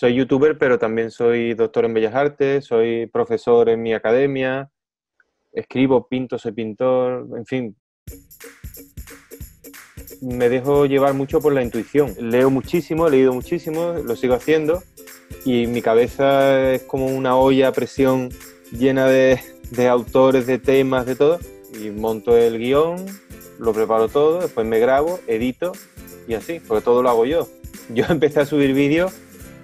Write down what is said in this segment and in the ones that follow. soy youtuber, pero también soy doctor en Bellas Artes, soy profesor en mi academia, escribo, pinto, soy pintor, en fin. Me dejo llevar mucho por la intuición. Leo muchísimo, he leído muchísimo, lo sigo haciendo y mi cabeza es como una olla a presión llena de autores, de temas, de todo. Y monto el guión, lo preparo todo, después me grabo, edito y así, porque todo lo hago yo. Yo empecé a subir vídeos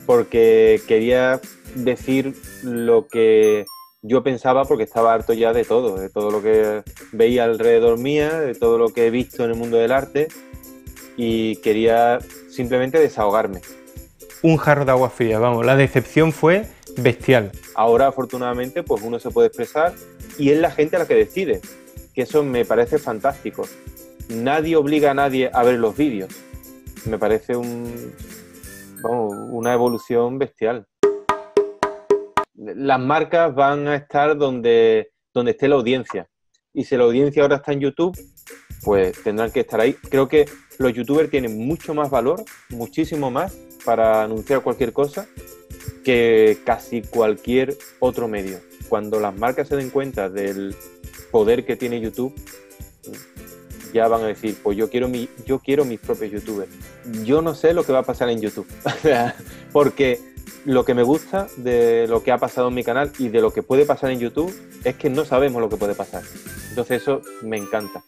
porque quería decir lo que yo pensaba porque estaba harto ya de todo lo que veía alrededor mía, de todo lo que he visto en el mundo del arte y quería simplemente desahogarme. Un jarro de agua fría, vamos, la decepción fue bestial. Ahora afortunadamente pues uno se puede expresar y es la gente la que decide, que eso me parece fantástico. Nadie obliga a nadie a ver los vídeos, me parece una evolución bestial. Las marcas van a estar donde esté la audiencia. Y si la audiencia ahora está en YouTube, pues tendrán que estar ahí. Creo que los youtubers tienen mucho más valor, muchísimo más, para anunciar cualquier cosa que casi cualquier otro medio. Cuando las marcas se den cuenta del poder que tiene YouTube, ya van a decir, pues yo quiero mis propios youtubers. Yo no sé lo que va a pasar en YouTube. Porque lo que me gusta de lo que ha pasado en mi canal y de lo que puede pasar en YouTube es que no sabemos lo que puede pasar. Entonces eso me encanta.